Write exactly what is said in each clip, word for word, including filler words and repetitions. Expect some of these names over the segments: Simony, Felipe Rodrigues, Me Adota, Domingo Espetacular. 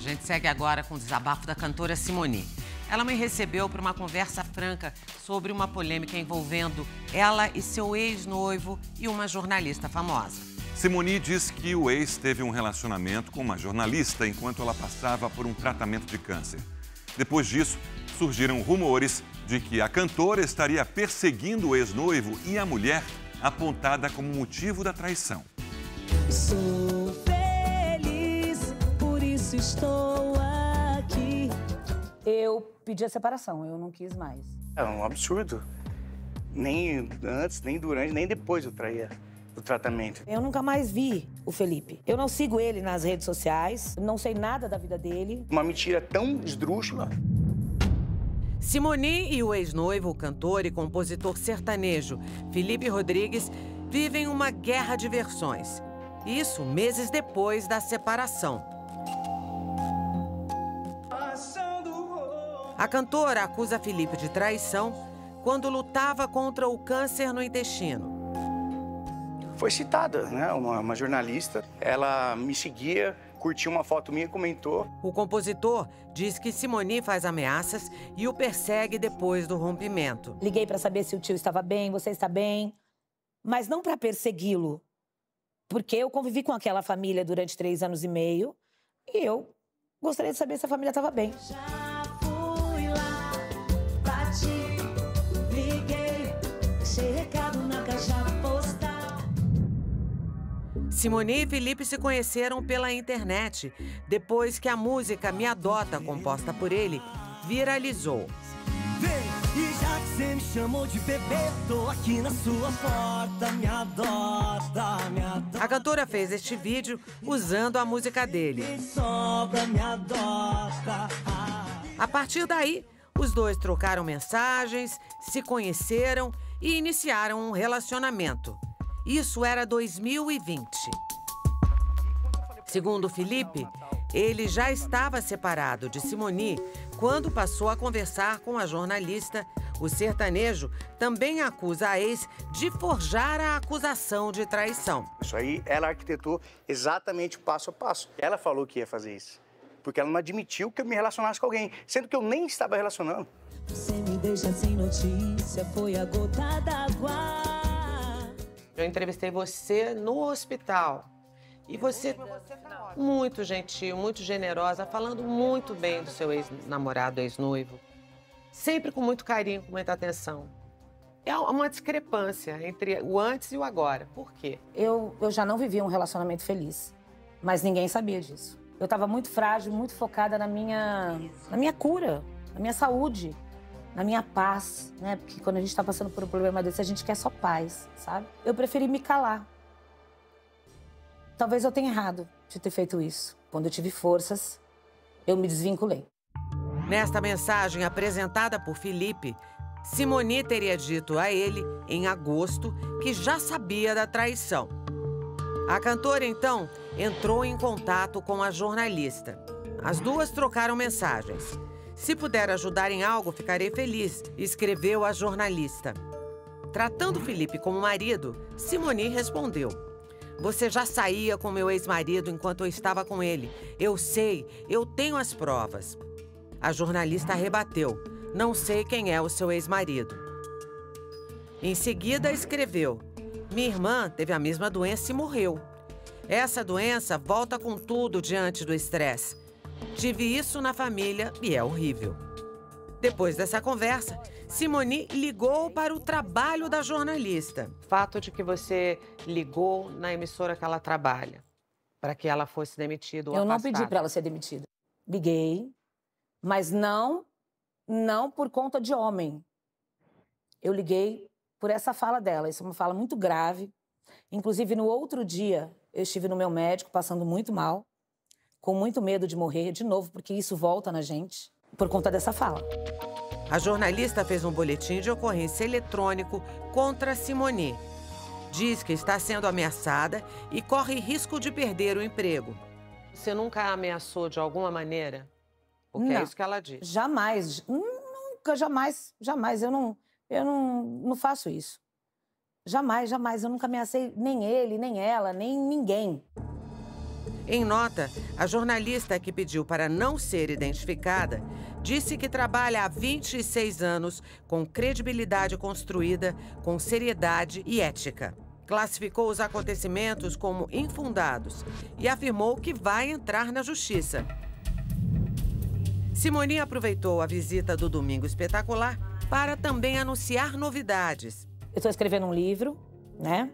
A gente segue agora com o desabafo da cantora Simony. Ela me recebeu para uma conversa franca sobre uma polêmica envolvendo ela e seu ex-noivo e uma jornalista famosa. Simony diz que o ex teve um relacionamento com uma jornalista enquanto ela passava por um tratamento de câncer. Depois disso, surgiram rumores de que a cantora estaria perseguindo o ex-noivo e a mulher, apontada como motivo da traição. Sim. Estou aqui. Eu pedi a separação, eu não quis mais. É um absurdo. Nem antes, nem durante, nem depois eu traía do tratamento. Eu nunca mais vi o Felipe. Eu não sigo ele nas redes sociais, não sei nada da vida dele. Uma mentira tão esdrúxula. Simony e o ex-noivo, o cantor e compositor sertanejo Felipe Rodrigues, vivem uma guerra de versões. Isso meses depois da separação. A cantora acusa Felipe de traição quando lutava contra o câncer no intestino. Foi citada, né? Uma, uma jornalista. Ela me seguia, curtiu uma foto minha e comentou. O compositor diz que Simony faz ameaças e o persegue depois do rompimento. Liguei para saber se o tio estava bem, você está bem, mas não para persegui-lo, porque eu convivi com aquela família durante três anos e meio e eu gostaria de saber se a família estava bem. Simony e Felipe se conheceram pela internet, depois que a música Me Adota, composta por ele, viralizou. Vem, e já que você me chamou de bebê, tô aqui na sua porta, me adota, me adota. A cantora fez este vídeo usando a música dele. A partir daí, os dois trocaram mensagens, se conheceram e iniciaram um relacionamento. Isso era dois mil e vinte. Segundo Felipe, ele já estava separado de Simony quando passou a conversar com a jornalista. O sertanejo também acusa a ex de forjar a acusação de traição. Isso aí, ela arquitetou exatamente passo a passo. Ela falou que ia fazer isso, porque ela não admitiu que eu me relacionasse com alguém, sendo que eu nem estava relacionando. Você me deixa sem notícia, foi a gota d'água. Eu entrevistei você no hospital e você muito gentil, muito generosa, falando muito bem do seu ex-namorado, ex-noivo. Sempre com muito carinho, com muita atenção. É uma discrepância entre o antes e o agora. Por quê? Eu, eu já não vivia um relacionamento feliz, mas ninguém sabia disso. Eu estava muito frágil, muito focada na minha, na minha cura, na minha saúde, na minha paz, né? Porque quando a gente tá passando por um problema desse, a gente quer só paz, sabe? Eu preferi me calar. Talvez eu tenha errado de ter feito isso. Quando eu tive forças, eu me desvinculei. Nesta mensagem apresentada por Felipe, Simony teria dito a ele, em agosto, que já sabia da traição. A cantora, então, entrou em contato com a jornalista. As duas trocaram mensagens. Se puder ajudar em algo, ficarei feliz, escreveu a jornalista. Tratando Felipe como marido, Simony respondeu. Você já saía com meu ex-marido enquanto eu estava com ele. Eu sei, eu tenho as provas. A jornalista rebateu. Não sei quem é o seu ex-marido. Em seguida, escreveu. Minha irmã teve a mesma doença e morreu. Essa doença volta com tudo diante do estresse. Tive isso na família e é horrível. Depois dessa conversa, Simony ligou para o trabalho da jornalista. O fato de que você ligou na emissora que ela trabalha, para que ela fosse demitida ou afastada. Eu não pedi para ela ser demitida. Liguei, mas não, não por conta de homem. Eu liguei por essa fala dela, isso é uma fala muito grave. Inclusive, no outro dia, eu estive no meu médico passando muito mal, com muito medo de morrer de novo, porque isso volta na gente, por conta dessa fala. A jornalista fez um boletim de ocorrência eletrônico contra Simony. Diz que está sendo ameaçada e corre risco de perder o emprego. Você nunca a ameaçou de alguma maneira? Porque não, é isso que ela diz. Jamais, nunca, jamais, jamais. Eu não, eu não, não faço isso. Jamais, jamais. Eu nunca ameacei nem ele, nem ela, nem ninguém. Em nota, a jornalista que pediu para não ser identificada disse que trabalha há vinte e seis anos com credibilidade construída, com seriedade e ética. Classificou os acontecimentos como infundados e afirmou que vai entrar na justiça. Simony aproveitou a visita do Domingo Espetacular para também anunciar novidades. Eu estou escrevendo um livro, né?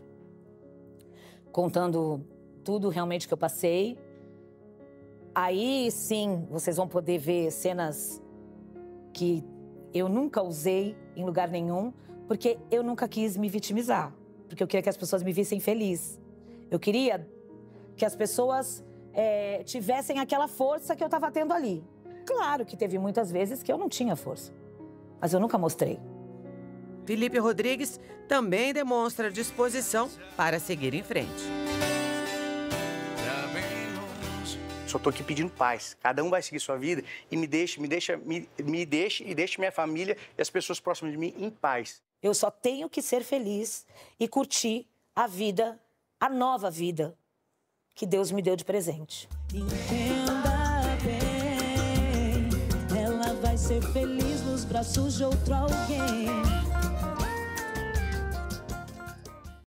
Contando tudo realmente que eu passei. Aí sim, vocês vão poder ver cenas que eu nunca usei em lugar nenhum, porque eu nunca quis me vitimizar. Porque eu queria que as pessoas me vissem feliz. Eu queria que as pessoas é, tivessem aquela força que eu estava tendo ali. Claro que teve muitas vezes que eu não tinha força, mas eu nunca mostrei. Felipe Rodrigues também demonstra disposição para seguir em frente. Só estou aqui pedindo paz. Cada um vai seguir sua vida e me deixe, me deixa, me, me deixe e deixe minha família e as pessoas próximas de mim em paz. Eu só tenho que ser feliz e curtir a vida, a nova vida que Deus me deu de presente. Entenda bem, ela vai ser feliz nos braços de outro alguém.